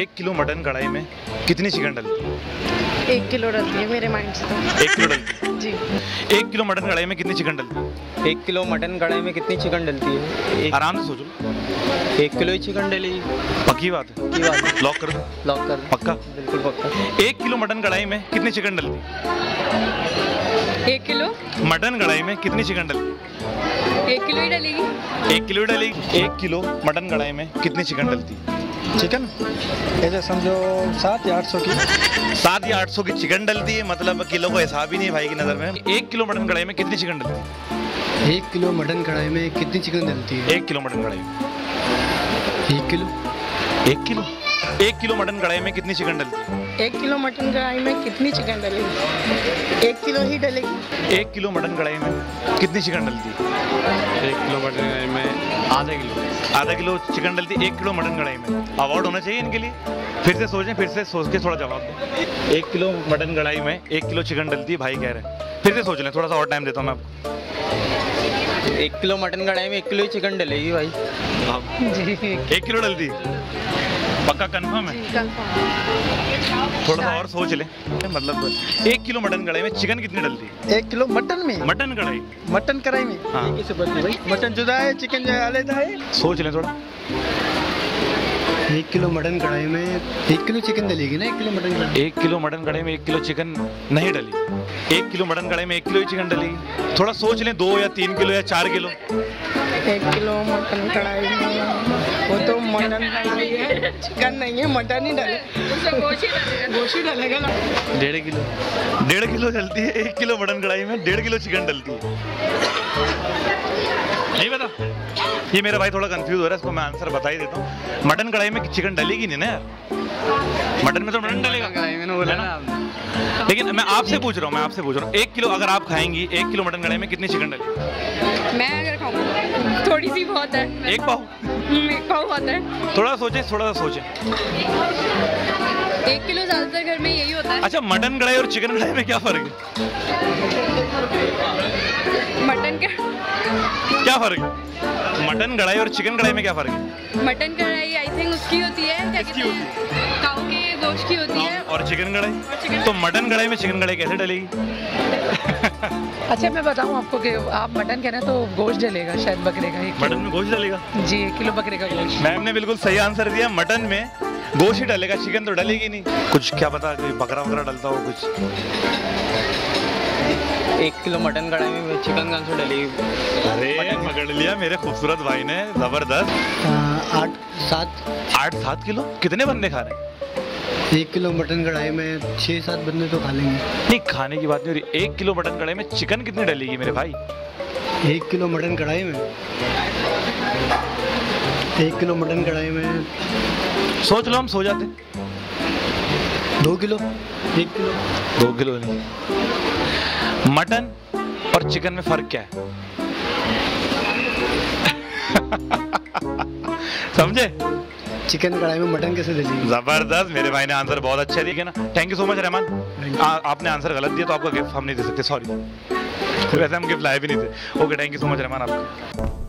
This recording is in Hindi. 1 किलो मटन कढ़ाई में कितनी चिकन डलती है? 1 किलो डलती है मेरे माइंड से तो। 1 किलो डलती है जी। 1 किलो मटन कढ़ाई में कितनी चिकन डलती है? 1 किलो मटन कढ़ाई में कितनी चिकन डलती है? आराम से सोचो। 1 किलो ही चिकन डलेगी। पक्की बात है? लॉक कर दो। लॉक कर। पक्का? बिल्कुल पक्का। 1 किलो मटन कढ़ाई में कितनी चिकन डलती? 1 किलो मटन कढ़ाई में कितनी चिकन डलती? 1 किलो ही डलेगी। 1 किलो डलेगी। 1 किलो मटन कढ़ाई में कितनी चिकन डलती? चिकन ऐसे समझो 700 या 800 की। 700 या 800 की चिकन डलती है, मतलब किलो को हिसाब ही नहीं भाई की नज़र में। 1 किलो मटन कढ़ाई में कितनी चिकन डलती है? 1 किलो मटन कढ़ाई में कितनी चिकन डलती है? 1 किलो मटन कढ़ाई में 1 kilo. 1 kilo 1 kilo mutton kadhai में कितनी चिकन डलती है? 1 किलो मटन कढ़ाई में कितनी चिकन डलेगी? 1 किलो ही डलेगी। 1 किलो मटन कढ़ाई में कितनी चिकन डलती है? 1 किलो मटन कढ़ाई में आधा किलो चिकन डलती है। 1 किलो मटन कढ़ाई में अवार्ड होना चाहिए इनके लिए। फिर से सोचें, फिर से सोच के थोड़ा जवाब दें। 1 किलो मटन कढ़ाई में 1 किलो चिकन डलती है भाई कह रहे हैं। फिर से सोच लें, थोड़ा सा और टाइम देता हूँ मैं आपको। 1 किलो मटन कढ़ाई में 1 किलो ही चिकन डलेगी भाई जी। 1 किलो डलती पक्का? कन्फर्म है? कन्फर्म। थोड़ा सा और सोच ले, मतलब 1 किलो मटन कढ़ाई में चिकन कितनी डलती है? 1 किलो मटन में? मटन कढ़ाई में हाँ। भाई मटन जुदा है, चिकन जुदा लेता है। सोच ले थोड़ा। 1 किलो मटन कढ़ाई में 1 किलो चिकन डलेगी ना? 1 किलो मटन कढ़ाई। 1 किलो मटन कढ़ाई में 1 किलो चिकन नहीं डलेगी। 1 किलो मटन कढ़ाई में 1 किलो ही चिकन डलेगी। थोड़ा सोच लें, 2 या 3 किलो या 4 किलो। 1 किलो मटन कढ़ाई में वो तो मटन नहीं है, चिकन नहीं है, मटन ही डलेगा। 1.5 किलो डलती है 1 किलो मटन कढ़ाई में। 1.5 किलो चिकन डलती है। नहीं पता, ये मेरा भाई थोड़ा कंफ्यूज हो रहा है, इसको मैं आंसर बता ही देता हूँ। मटन कढ़ाई में चिकन डलेगी नहीं ना यार, मटन में तो मटन डलेगा। कढ़ाई में बोला ना, लेकिन मैं आपसे पूछ रहा हूँ 1 किलो अगर आप खाएंगी, 1 किलो मटन कढ़ाई में कितनी चिकन डलेगी? मैं अगर खाऊंगी थोड़ी सी बहुत है, एक पाव बहुत है। थोड़ा सोचे। 1 किलो ज्यादातर घर में यही होता है। अच्छा, मटन कढ़ाई और चिकन कढ़ाई में क्या फर्क है? मटन कढ़ाई और चिकन कढ़ाई में क्या फर्क है? मटन कढ़ाई आई थिंक उसकी होती है, क्या कहते हैं, काऊ के गोश्त की होती है। और चिकन कढ़ाई तो मटन कढ़ाई में चिकन कढ़ाई कैसे डलेगी? अच्छा मैं बताऊं आपको कि आप मटन कह रहे हैं तो गोश्त डलेगा, शायद बकरे का ही। मटन में गोश्त डलेगा जी, 1 किलो बकरे का गोश्त। मैम ने बिल्कुल सही आंसर दिया, मटन में गोश्त ही डलेगा, चिकन तो डलेगी नहीं। कुछ क्या पता कोई बकरा वगैरह डलता हो कुछ। 1 किलो मटन कढ़ाई में चिकन कहाँ से डलेगी? अरे पकड़ लिया मेरे खूबसूरत भाई ने, जबरदस्त। 8-7 किलो कितने बंदे खा रहे हैं? 1 किलो मटन कढ़ाई में 6-7 बंदे तो खा लेंगे। नहीं, खाने की बात नहीं हो रही। 1 किलो मटन कढ़ाई में चिकन कितनी डलेगी मेरे भाई? 1 किलो मटन कढ़ाई में 1 किलो मटन कढ़ाई में सोच लो, हम सो जाते। 2 किलो 1 किलो 2 किलो नहीं। मटन और चिकन में फर्क क्या है? समझे? चिकन कढ़ाई में मटन कैसे डलेगी? जबरदस्त, मेरे भाई ने आंसर बहुत अच्छा दिया ना। Thank you so much Rahman. आपने आंसर गलत दिया तो आपको गिफ्ट हम नहीं दे सकते, सॉरी। वैसे हम गिफ्ट लाए भी नहीं थे। Okay, thank you so much Rahman आपको।